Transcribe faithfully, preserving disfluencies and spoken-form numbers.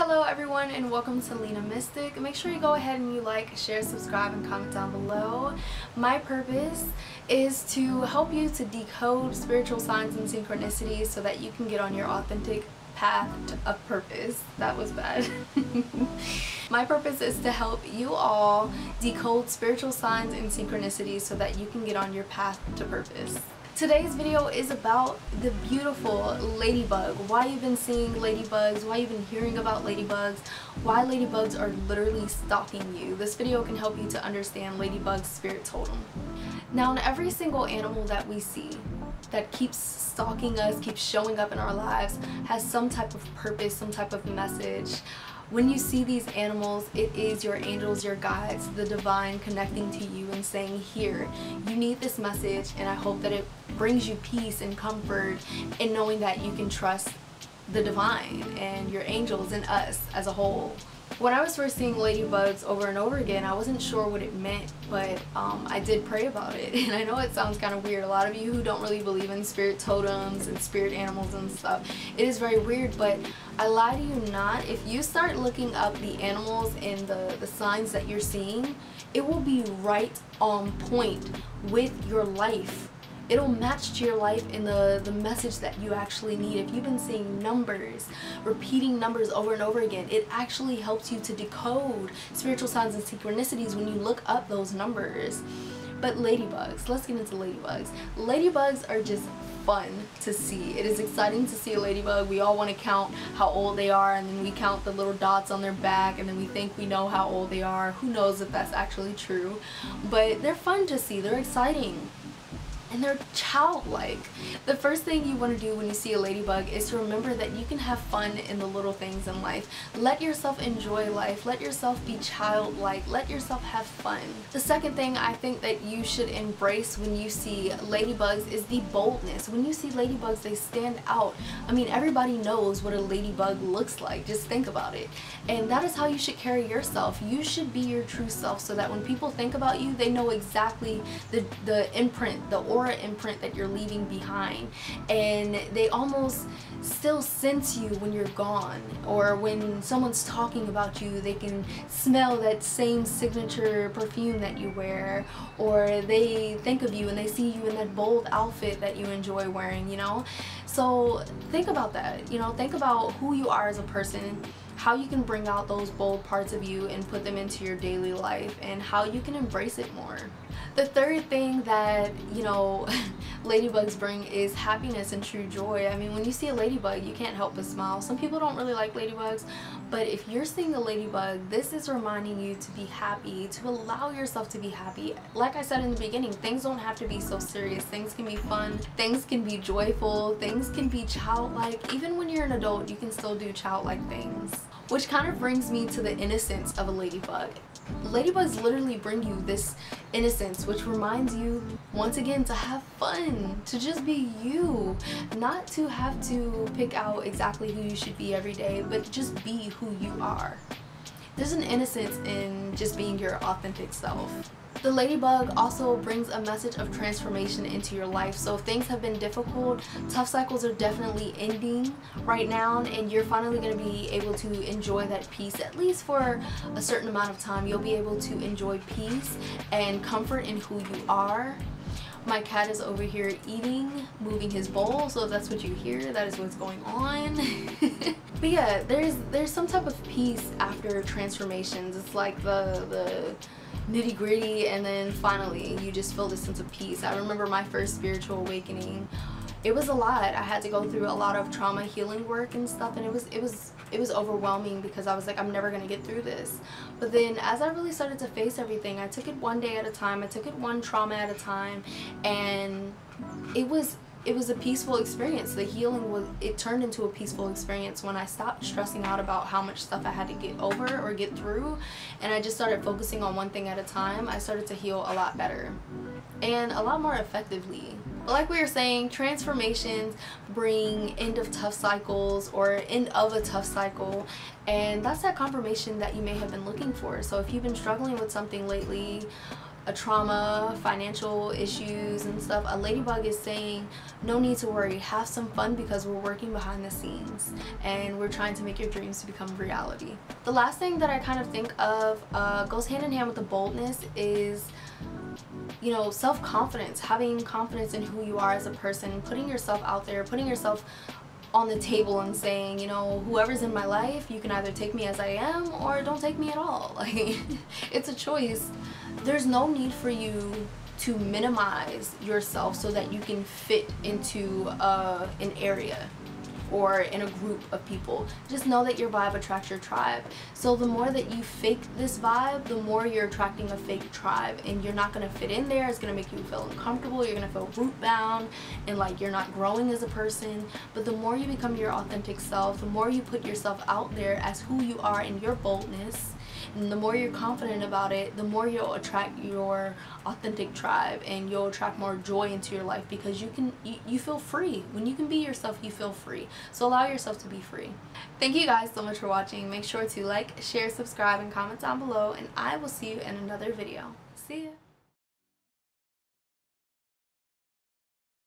Hello everyone and welcome to Lina Mystic. Make sure you go ahead and you like, share, subscribe, and comment down below. My purpose is to help you to decode spiritual signs and synchronicities so that you can get on your authentic path of purpose. That was bad. My purpose is to help you all decode spiritual signs and synchronicities so that you can get on your path to purpose. Today's video is about the beautiful ladybug, why you've been seeing ladybugs, why you've been hearing about ladybugs, why ladybugs are literally stalking you. This video can help you to understand ladybug's spirit totem. Now, in every single animal that we see that keeps stalking us, keeps showing up in our lives, has some type of purpose, some type of message. When you see these animals, it is your angels, your guides, the divine connecting to you and saying, here, you need this message, and I hope that it brings you peace and comfort in knowing that you can trust the divine and your angels and us as a whole. When I was first seeing ladybugs over and over again, I wasn't sure what it meant, but um, I did pray about it. And I know it sounds kind of weird. A lot of you who don't really believe in spirit totems and spirit animals and stuff, it is very weird, but I lie to you not. If you start looking up the animals and the, the signs that you're seeing, it will be right on point with your life. It'll match to your life and the, the message that you actually need. If you've been seeing numbers, repeating numbers over and over again, it actually helps you to decode spiritual signs and synchronicities when you look up those numbers. But ladybugs, let's get into ladybugs. Ladybugs are just fun to see. It is exciting to see a ladybug. We all want to count how old they are, and then we count the little dots on their back, and then we think we know how old they are. Who knows if that's actually true? But they're fun to see. They're exciting. And they're childlike. The first thing you want to do when you see a ladybug is to remember that you can have fun in the little things in life. Let yourself enjoy life. Let yourself be childlike. Let yourself have fun. The second thing I think that you should embrace when you see ladybugs is the boldness. When you see ladybugs, they stand out. I mean, everybody knows what a ladybug looks like. Just think about it. And that is how you should carry yourself. You should be your true self so that when people think about you, they know exactly the, the imprint, the origin, imprint that you're leaving behind, and they almost still sense you when you're gone, or when someone's talking about you, they can smell that same signature perfume that you wear, or they think of you and they see you in that bold outfit that you enjoy wearing, you know? So think about that, you know, think about who you are as a person, how you can bring out those bold parts of you and put them into your daily life, and how you can embrace it more. The third thing that, you know, ladybugs bring is happiness and true joy. I mean, when you see a ladybug, you can't help but smile. Some people don't really like ladybugs, but if you're seeing a ladybug, this is reminding you to be happy, to allow yourself to be happy. Like I said in the beginning, things don't have to be so serious. Things can be fun, things can be joyful, things can be childlike. Even when you're an adult, you can still do childlike things. Which kind of brings me to the innocence of a ladybug. Ladybugs literally bring you this innocence, which reminds you once again to have fun, to just be you, not to have to pick out exactly who you should be every day, but just be who you are. There's an innocence in just being your authentic self. The ladybug also brings a message of transformation into your life. So if things have been difficult, tough cycles are definitely ending right now, and you're finally going to be able to enjoy that peace, at least for a certain amount of time. You'll be able to enjoy peace and comfort in who you are. My cat is over here eating, moving his bowl, so if that's what you hear, that is what's going on. But yeah, there's there's some type of peace after transformations. It's like the the nitty-gritty, and then finally you just feel this sense of peace. I remember my first spiritual awakening. It was a lot. I had to go through a lot of trauma healing work and stuff, and it was it was it was overwhelming because I was like, I'm never gonna get through this. But then as I really started to face everything, I took it one day at a time, I took it one trauma at a time, and it was It was a peaceful experience. The healing was, it turned into a peaceful experience when I stopped stressing out about how much stuff I had to get over or get through, and I just started focusing on one thing at a time. I started to heal a lot better and a lot more effectively. But like we were saying, transformations bring end of tough cycles or end of a tough cycle, and that's that confirmation that you may have been looking for. So if you've been struggling with something lately, a trauma, financial issues and stuff, a ladybug is saying no need to worry, have some fun because we're working behind the scenes and we're trying to make your dreams become reality. The last thing that I kind of think of uh, goes hand in hand with the boldness is, you know, self-confidence, having confidence in who you are as a person, putting yourself out there, putting yourself on the table and saying, you know, whoever's in my life, you can either take me as I am or don't take me at all. Like, it's a choice. There's no need for you to minimize yourself so that you can fit into uh, an area or in a group of people. Just know that your vibe attracts your tribe. So the more that you fake this vibe, the more you're attracting a fake tribe, and you're not gonna fit in there. It's gonna make you feel uncomfortable, you're gonna feel root bound and like you're not growing as a person. But the more you become your authentic self, the more you put yourself out there as who you are in your boldness, and the more you're confident about it, the more you'll attract your authentic tribe, and you'll attract more joy into your life because you can you, you feel free. When you can be yourself, you feel free. So allow yourself to be free. Thank you guys so much for watching. Make sure to like, share, subscribe, and comment down below, and I will see you in another video. See ya.